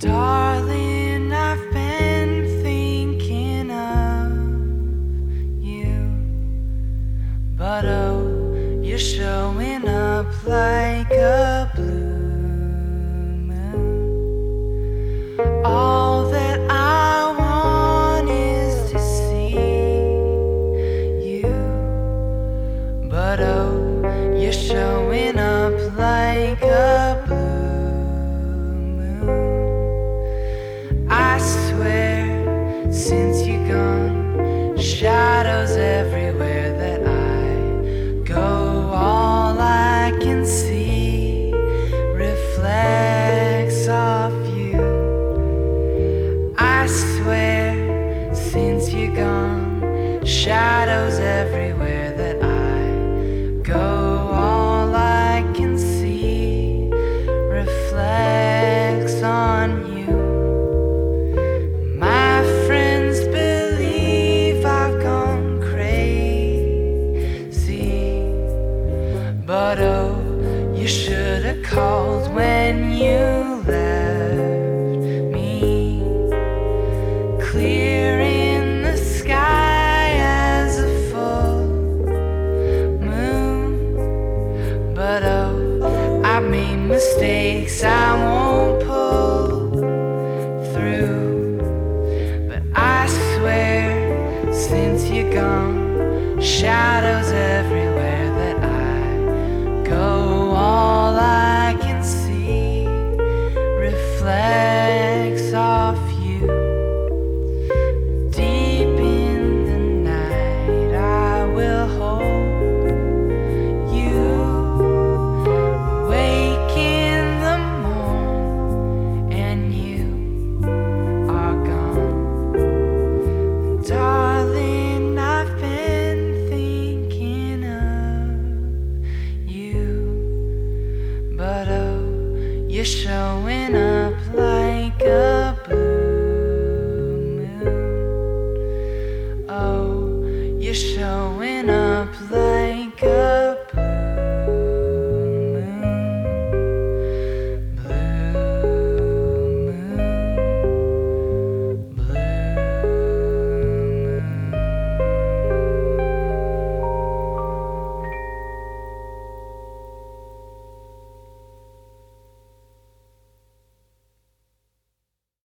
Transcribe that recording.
Darling, I've been thinking of you, but oh, you're showing up like a blue moon. All that I want is to see you, but oh, you're showing up like a blue moon. Since you're gone, shadows everywhere that I go. All I can see reflects off you. I swear, since you're gone, shadows everywhere that I go. All I can see reflects on you. But oh, you should have called when you left me. Clear in the sky as a full moon. But oh, I made mistakes I won't pull through. But I swear, since you're gone, shadows everywhere. Go, all I can see reflects off you. Deep in the night, I will hold you. Wake in the morn, and you are gone. Darling, I've been thinking of you. But oh, you're showing up like